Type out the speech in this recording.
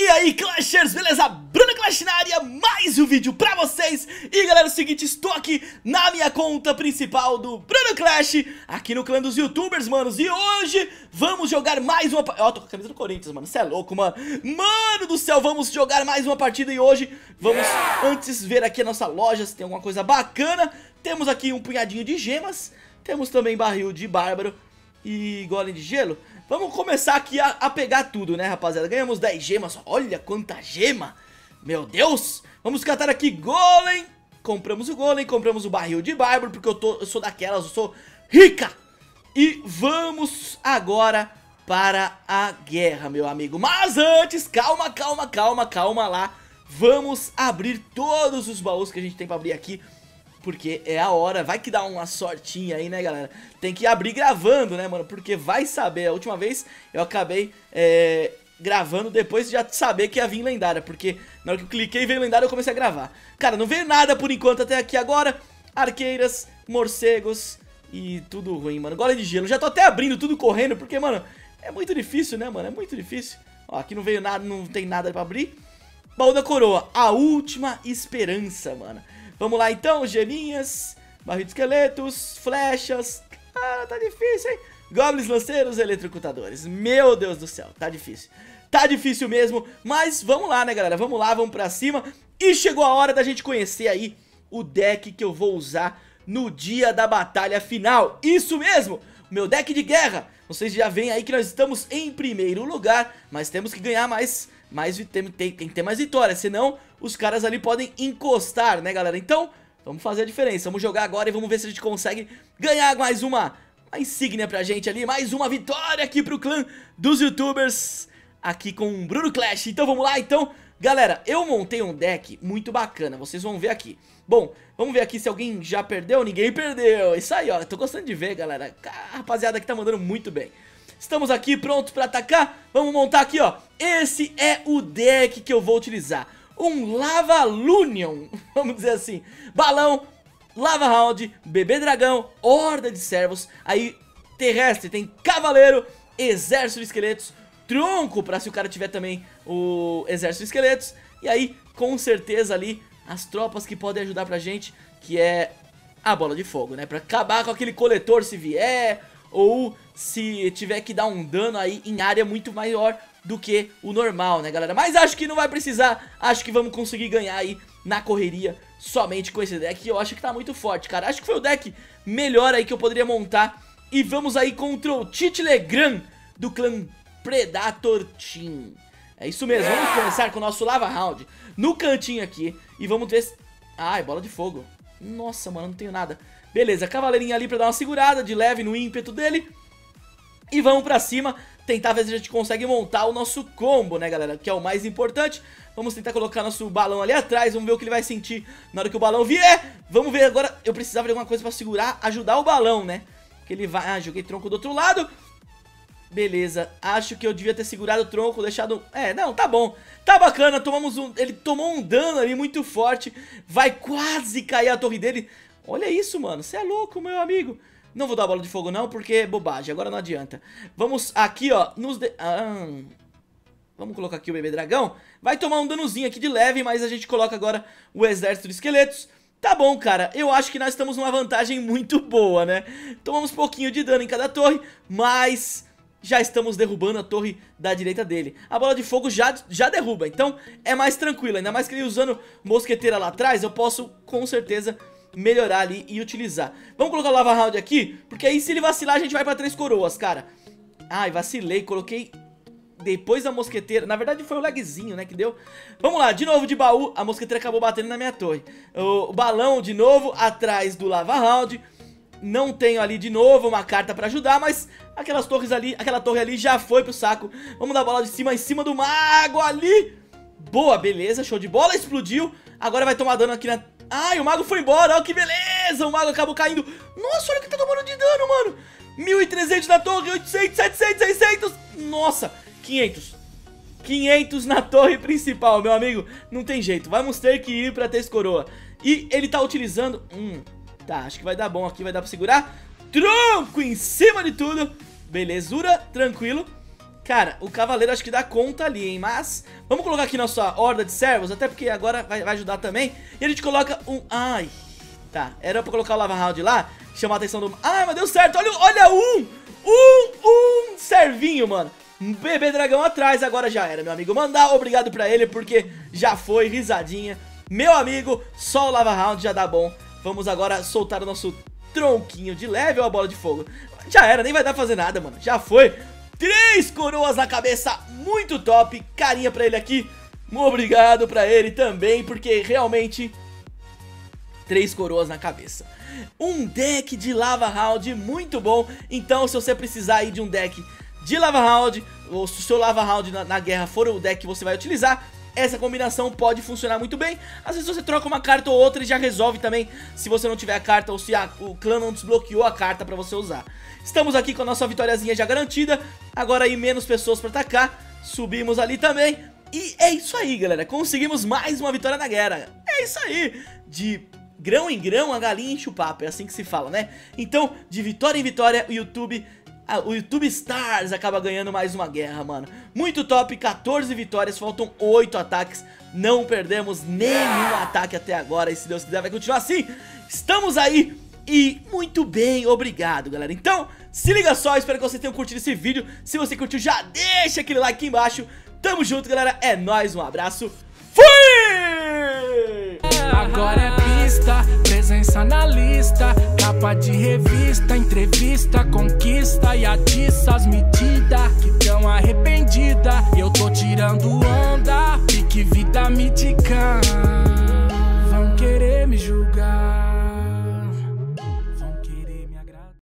E aí, Clashers, beleza? Bruno Clash na área, mais um vídeo pra vocês. E galera, é o seguinte, estou aqui na minha conta principal do Bruno Clash, aqui no clã dos Youtubers, manos. E hoje vamos jogar mais uma... Ó, tô com a camisa do Corinthians, mano, cê é louco, mano. Mano do céu, vamos jogar mais uma partida e hoje vamos antes ver aqui a nossa loja, se tem alguma coisa bacana. Temos aqui um punhadinho de gemas, temos também barril de bárbaro e golem de gelo. Vamos começar aqui a pegar tudo, né, rapaziada? Ganhamos 10 gemas, olha quanta gema! Meu Deus! Vamos catar aqui golem. Compramos o golem, compramos o barril de bárbaro, porque eu sou daquelas, eu sou rica! E vamos agora para a guerra, meu amigo. Mas antes, calma, calma, calma, calma lá. Vamos abrir todos os baús que a gente tem pra abrir aqui, porque é a hora, vai que dá uma sortinha aí, né, galera? Tem que abrir gravando, né, mano? Porque vai saber, a última vez eu acabei gravando depois de já saber que ia vir lendária, porque na hora que eu cliquei e veio lendária eu comecei a gravar. Cara, não veio nada por enquanto até aqui agora. Arqueiras, morcegos e tudo ruim, mano. Golem de gelo, já tô até abrindo tudo correndo, porque, mano, é muito difícil, né, mano? É muito difícil. Ó, aqui não veio nada, não tem nada pra abrir. Baú da coroa, a última esperança, mano. Vamos lá então, geminhas, barril de esqueletos, flechas. Cara, tá difícil, hein? Goblins, lanceiros, eletrocutadores. Meu Deus do céu, tá difícil. Tá difícil mesmo, mas vamos lá, né, galera? Vamos lá, vamos pra cima. E chegou a hora da gente conhecer aí o deck que eu vou usar no dia da batalha final. Isso mesmo, meu deck de guerra. Vocês já veem aí que nós estamos em primeiro lugar, mas temos que ganhar tem que ter mais vitórias, senão os caras ali podem encostar, né, galera? Então, vamos fazer a diferença, vamos jogar agora e vamos ver se a gente consegue ganhar mais uma insígnia pra gente ali, mais uma vitória aqui pro clã dos Youtubers, aqui com o Bruno Clash. Então vamos lá, então, galera, eu montei um deck muito bacana, vocês vão ver aqui. Bom, vamos ver aqui se alguém já perdeu, ninguém perdeu, isso aí, ó, tô gostando de ver, galera, a rapaziada aqui tá mandando muito bem. Estamos aqui prontos pra atacar, vamos montar aqui, ó, esse é o deck que eu vou utilizar. Um Lava Hound, vamos dizer assim, balão, Lava Hound, bebê dragão, horda de servos, aí terrestre tem cavaleiro, exército de esqueletos, tronco pra se o cara tiver também o exército de esqueletos. E aí com certeza ali as tropas que podem ajudar pra gente, que é a bola de fogo, né, pra acabar com aquele coletor se vier, ou se tiver que dar um dano aí em área muito maior do que o normal, né, galera? Mas acho que não vai precisar, acho que vamos conseguir ganhar aí na correria somente com esse deck. Eu acho que tá muito forte, cara, acho que foi o deck melhor aí que eu poderia montar. E vamos aí contra o Titlegram do clã Predator Team. É isso mesmo, vamos começar com o nosso Lava Hound no cantinho aqui e vamos ver se... Ai, bola de fogo. Nossa, mano, não tenho nada. Beleza, cavaleirinha ali pra dar uma segurada de leve no ímpeto dele. E vamos pra cima, tentar ver se a gente consegue montar o nosso combo, né, galera? Que é o mais importante. Vamos tentar colocar nosso balão ali atrás, vamos ver o que ele vai sentir na hora que o balão vier. Vamos ver agora, eu precisava de alguma coisa pra segurar, ajudar o balão, né? Que ele vai... Ah, joguei tronco do outro lado. Beleza, acho que eu devia ter segurado o tronco, deixado... É, não, tá bom, tá bacana, tomamos um... Ele tomou um dano ali muito forte, vai quase cair a torre dele. Olha isso, mano, você é louco, meu amigo. Não vou dar bola de fogo não, porque é bobagem, agora não adianta. Vamos aqui, ó, vamos colocar aqui o bebê dragão. Vai tomar um danozinho aqui de leve, mas a gente coloca agora o exército de esqueletos. Tá bom, cara, eu acho que nós estamos numa vantagem muito boa, né? Tomamos pouquinho de dano em cada torre, mas... já estamos derrubando a torre da direita dele. A bola de fogo já derruba, então é mais tranquilo. Ainda mais que ele usando mosqueteira lá atrás, eu posso com certeza melhorar ali e utilizar. Vamos colocar o Lava Hound aqui, porque aí se ele vacilar a gente vai pra três coroas, cara. Ai, vacilei, coloquei depois da mosqueteira. Na verdade foi o lagzinho, né, que deu. Vamos lá, de novo de baú, a mosqueteira acabou batendo na minha torre. O balão de novo atrás do Lava Hound. Não tenho ali de novo uma carta pra ajudar, mas aquelas torres ali, aquela torre ali já foi pro saco. Vamos dar a bola de cima em cima do mago ali. Boa, beleza, show de bola, explodiu. Agora vai tomar dano aqui na... Ai, o mago foi embora, olha que beleza, o mago acabou caindo. Nossa, olha o que tá tomando de dano, mano. 1.300 na torre, 800, 700, 600. Nossa, 500 na torre principal, meu amigo. Não tem jeito, vamos ter que ir pra três coroa. E ele tá utilizando... Tá, acho que vai dar bom aqui, vai dar pra segurar. Tronco em cima de tudo. Belezura, tranquilo. Cara, o cavaleiro acho que dá conta ali, hein? Mas vamos colocar aqui nossa horda de servos, até porque agora vai ajudar também. E a gente coloca um... Ai, tá. Era pra colocar o Lava Hound lá, chamar a atenção do... Ah, mas deu certo. Olha um servinho, mano. Um bebê dragão atrás, agora já era, meu amigo. Mandar obrigado pra ele, porque já foi, risadinha. Meu amigo, só o Lava Hound já dá bom. Vamos agora soltar o nosso tronquinho de level, a bola de fogo. Já era, nem vai dar pra fazer nada, mano. Já foi. 3 coroas na cabeça, muito top. Carinha pra ele aqui. Obrigado pra ele também, porque realmente... 3 coroas na cabeça. Um deck de Lava Hound muito bom. Então, se você precisar aí de um deck de Lava Hound, ou se o seu Lava Hound na guerra for o deck que você vai utilizar, essa combinação pode funcionar muito bem. Às vezes você troca uma carta ou outra e já resolve também, se você não tiver a carta ou se o clã não desbloqueou a carta pra você usar. Estamos aqui com a nossa vitóriazinha já garantida. Agora aí menos pessoas pra atacar. Subimos ali também. E é isso aí, galera. Conseguimos mais uma vitória na guerra. É isso aí. De grão em grão, a galinha enche o papo. É assim que se fala, né? Então, de vitória em vitória, o YouTube Stars acaba ganhando mais uma guerra, mano. Muito top, 14 vitórias, faltam 8 ataques. Não perdemos nenhum ataque até agora e se Deus quiser vai continuar assim. Estamos aí e muito bem, obrigado, galera. Então, se liga só, espero que vocês tenham curtido esse vídeo. Se você curtiu, já deixa aquele like aqui embaixo. Tamo junto, galera. É nóis, um abraço. Fui! Agora é pista, presença na lista, capa de revista, entrevista, conquista e atiça as medidas que tão arrependida. Eu tô tirando onda, pique vida mítica.